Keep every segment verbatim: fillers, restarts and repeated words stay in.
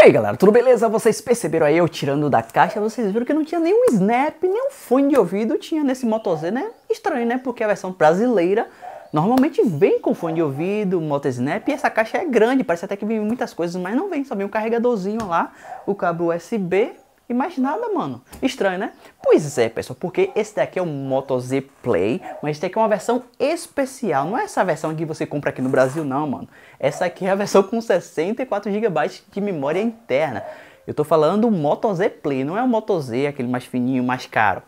E aí galera, tudo beleza? Vocês perceberam aí eu tirando da caixa, vocês viram que não tinha nenhum snap, nenhum fone de ouvido tinha nesse Moto Z, né? Estranho, né? Porque a versão brasileira normalmente vem com fone de ouvido, Moto Snap, e essa caixa é grande, parece até que vem muitas coisas, mas não vem, só vem um carregadorzinho lá, o cabo U S B e mais nada, mano. Estranho, né? Pois é, pessoal, porque esse daqui é o Moto Z Play, mas esse daqui é uma versão especial. Não é essa versão que você compra aqui no Brasil, não, mano. Essa aqui é a versão com sessenta e quatro gigabytes de memória interna. Eu tô falando o Moto Z Play, não é o Moto Z, aquele mais fininho, mais caro.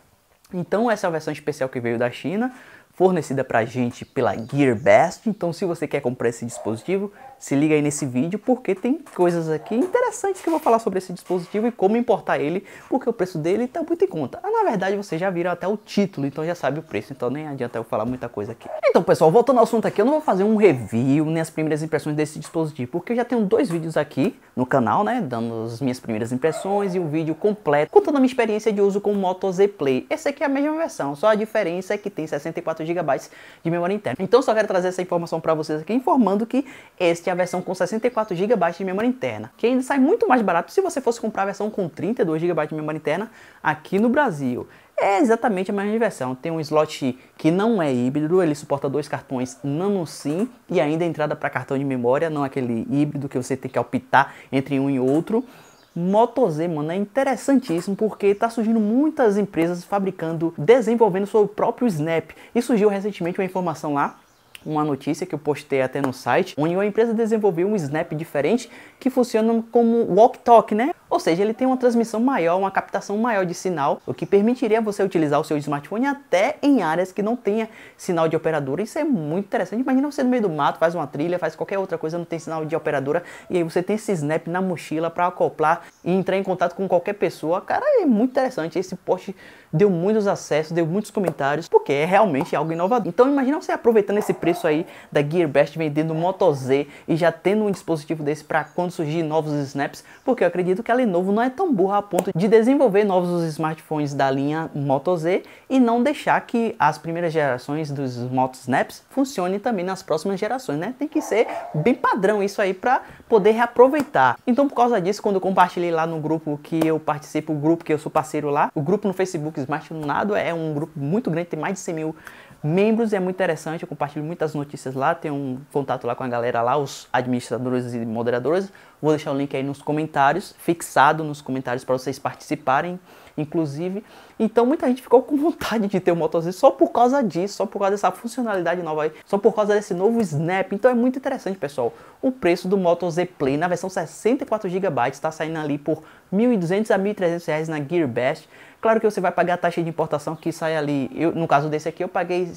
Então essa é a versão especial que veio da China, fornecida pra gente pela GearBest. Então se você quer comprar esse dispositivo, se liga aí nesse vídeo, porque tem coisas aqui interessantes que eu vou falar sobre esse dispositivo e como importar ele, porque o preço dele tá muito em conta. Ah, na verdade você já viram até o título, então já sabe o preço, então nem adianta eu falar muita coisa aqui. Então pessoal, voltando ao assunto aqui, eu não vou fazer um review nem as primeiras impressões desse dispositivo, porque eu já tenho dois vídeos aqui no canal, né, dando as minhas primeiras impressões e um vídeo completo contando a minha experiência de uso com o Moto Z Play. Essa aqui é a mesma versão, só a diferença é que tem sessenta e quatro gigabytes de memória interna. Então só quero trazer essa informação para vocês aqui, informando que esta é a versão com sessenta e quatro gigabytes de memória interna, que ainda sai muito mais barato se você fosse comprar a versão com trinta e dois gigabytes de memória interna aqui no Brasil. É exatamente a mesma versão, tem um slot que não é híbrido, ele suporta dois cartões nano SIM e ainda entrada para cartão de memória, não aquele híbrido que você tem que optar entre um e outro. Moto Z, mano, é interessantíssimo porque tá surgindo muitas empresas fabricando, desenvolvendo seu próprio Snap. E surgiu recentemente uma informação lá, uma notícia que eu postei até no site, onde uma empresa desenvolveu um Snap diferente que funciona como walkie-talkie, né? Ou seja, ele tem uma transmissão maior, uma captação maior de sinal, o que permitiria você utilizar o seu smartphone até em áreas que não tenha sinal de operadora. Isso é muito interessante. Imagina você no meio do mato, faz uma trilha, faz qualquer outra coisa, não tem sinal de operadora, e aí você tem esse Snap na mochila para acoplar e entrar em contato com qualquer pessoa. Cara, é muito interessante. Esse post deu muitos acessos, deu muitos comentários, porque é realmente algo inovador. Então imagina você aproveitando esse preço aí da GearBest, vendendo Moto Z e já tendo um dispositivo desse para quando surgir novos snaps, porque eu acredito que ela Lenovo não é tão burra a ponto de desenvolver novos smartphones da linha Moto Z e não deixar que as primeiras gerações dos Moto Snaps funcionem também nas próximas gerações, né? Tem que ser bem padrão isso aí para poder reaproveitar. Então por causa disso, quando eu compartilhei lá no grupo que eu participo, o grupo que eu sou parceiro lá, o grupo no Facebook SmartNado é um grupo muito grande, tem mais de cem mil membros, e é muito interessante, eu compartilho muitas notícias lá, tenho um contato lá com a galera lá, os administradores e moderadores. Vou deixar o link aí nos comentários, fixado nos comentários para vocês participarem, inclusive. Então muita gente ficou com vontade de ter o Moto Z só por causa disso, só por causa dessa funcionalidade nova aí, só por causa desse novo Snap. Então é muito interessante, pessoal. O preço do Moto Z Play na versão sessenta e quatro gigabytes está saindo ali por mil e duzentos a mil e trezentos reais na GearBest. Claro que você vai pagar a taxa de importação que sai ali, eu, no caso desse aqui eu paguei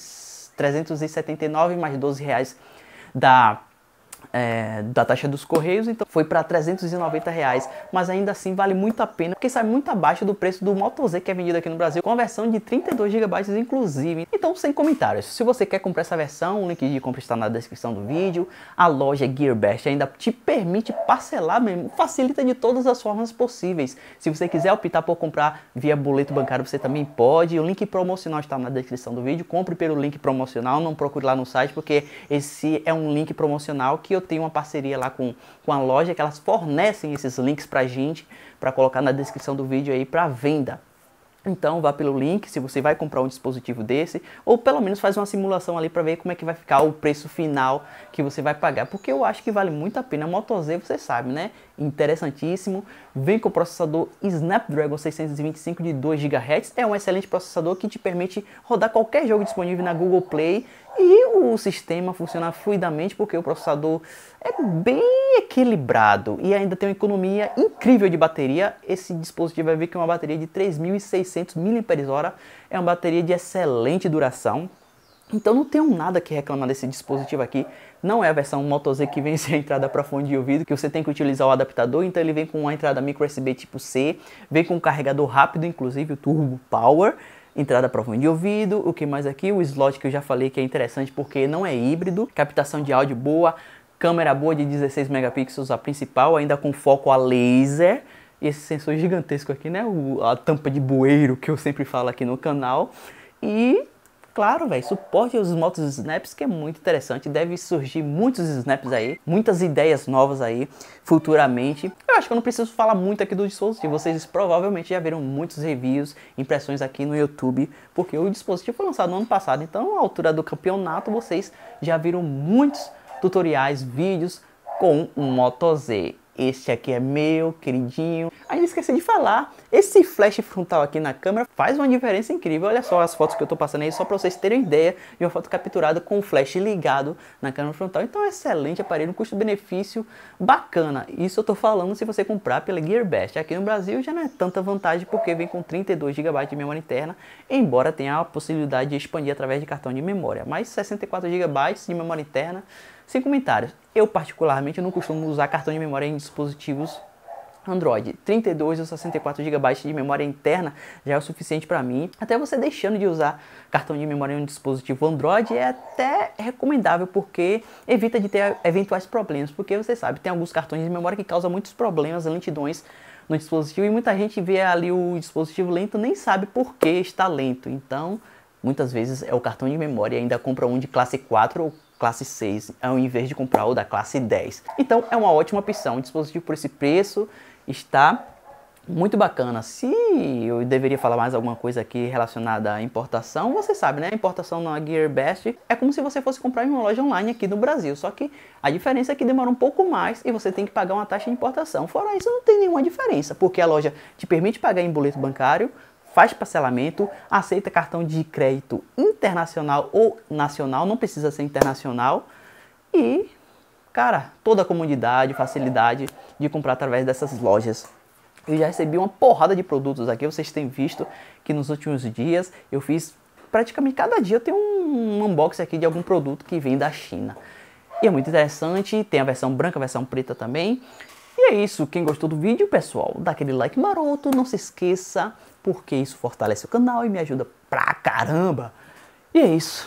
trezentos e setenta e nove reais mais doze reais da, é, da taxa dos correios, então foi para trezentos e noventa reais, mas ainda assim vale muito a pena, porque sai muito abaixo do preço do Moto Z que é vendido aqui no Brasil, com a versão de trinta e dois gigabytes inclusive. Então sem comentários, se você quer comprar essa versão, o link de compra está na descrição do vídeo, a loja GearBest ainda te permite parcelar mesmo, facilita de todas as formas possíveis. Se você quiser optar por comprar via boleto bancário, você também pode, o link promocional está na descrição do vídeo, compre pelo link promocional, não procure lá no site, porque esse é um link promocional que eu tenho uma parceria lá com, com a loja, que elas fornecem esses links pra gente, pra colocar na descrição do vídeo aí pra venda. Então vá pelo link se você vai comprar um dispositivo desse, ou pelo menos faz uma simulação ali para ver como é que vai ficar o preço final que você vai pagar, porque eu acho que vale muito a pena. A Moto Z, você sabe, né? Interessantíssimo. Vem com o processador Snapdragon seiscentos e vinte e cinco de dois gigahertz, é um excelente processador que te permite rodar qualquer jogo disponível na Google Play, e o sistema funciona fluidamente porque o processador é bem equilibrado e ainda tem uma economia incrível de bateria. Esse dispositivo vai ver que é uma bateria de três mil e seiscentos mAh, é uma bateria de excelente duração. Então não tenho nada que reclamar desse dispositivo aqui. Não é a versão Moto Z que vem sem a entrada para fone de ouvido, que você tem que utilizar o adaptador, então ele vem com uma entrada micro U S B tipo C, vem com um carregador rápido, inclusive o Turbo Power, entrada para fone de ouvido. O que mais aqui? O slot que eu já falei que é interessante porque não é híbrido, captação de áudio boa, câmera boa de dezesseis megapixels a principal, ainda com foco a laser. E esse sensor gigantesco aqui, né? O, a tampa de bueiro que eu sempre falo aqui no canal. E claro, velho, suporte aos motos snaps, que é muito interessante. Deve surgir muitos snaps aí, muitas ideias novas aí futuramente. Eu acho que eu não preciso falar muito aqui do dispositivo, vocês provavelmente já viram muitos reviews, impressões aqui no YouTube, porque o dispositivo foi lançado no ano passado, então à altura do campeonato vocês já viram muitos tutoriais, vídeos com o Moto Z. Este aqui é meu queridinho. Ainda esqueci de falar, esse flash frontal aqui na câmera faz uma diferença incrível. Olha só as fotos que eu tô passando aí, só para vocês terem ideia de uma foto capturada com o flash ligado na câmera frontal. Então é um excelente aparelho, um custo-benefício bacana. Isso eu tô falando se você comprar pela GearBest. Aqui no Brasil já não é tanta vantagem, porque vem com trinta e dois gigabytes de memória interna, embora tenha a possibilidade de expandir através de cartão de memória. Mas sessenta e quatro gigabytes de memória interna, sem comentários. Eu particularmente não costumo usar cartão de memória em dispositivos Android. trinta e dois ou sessenta e quatro gigabytes de memória interna já é o suficiente para mim. Até você deixando de usar cartão de memória em um dispositivo Android é até recomendável, porque evita de ter eventuais problemas, porque você sabe, tem alguns cartões de memória que causam muitos problemas, lentidões no dispositivo, e muita gente vê ali o dispositivo lento, nem sabe por que está lento. Então, muitas vezes é o cartão de memória, ainda compra um de classe quatro ou classe seis, ao invés de comprar o da classe dez. Então é uma ótima opção. O dispositivo por esse preço está muito bacana. Se eu deveria falar mais alguma coisa aqui relacionada à importação, você sabe, né? A importação na GearBest é como se você fosse comprar em uma loja online aqui no Brasil, só que a diferença é que demora um pouco mais e você tem que pagar uma taxa de importação. Fora isso, não tem nenhuma diferença, porque a loja te permite pagar em boleto bancário, faz parcelamento, aceita cartão de crédito internacional ou nacional, não precisa ser internacional. E, cara, toda a comodidade, facilidade de comprar através dessas lojas. Eu já recebi uma porrada de produtos aqui, vocês têm visto que nos últimos dias eu fiz praticamente cada dia eu tenho um unboxing aqui de algum produto que vem da China. E é muito interessante, tem a versão branca, a versão preta também. E é isso, quem gostou do vídeo, pessoal, dá aquele like maroto, não se esqueça, porque isso fortalece o canal e me ajuda pra caramba. E é isso,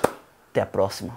até a próxima.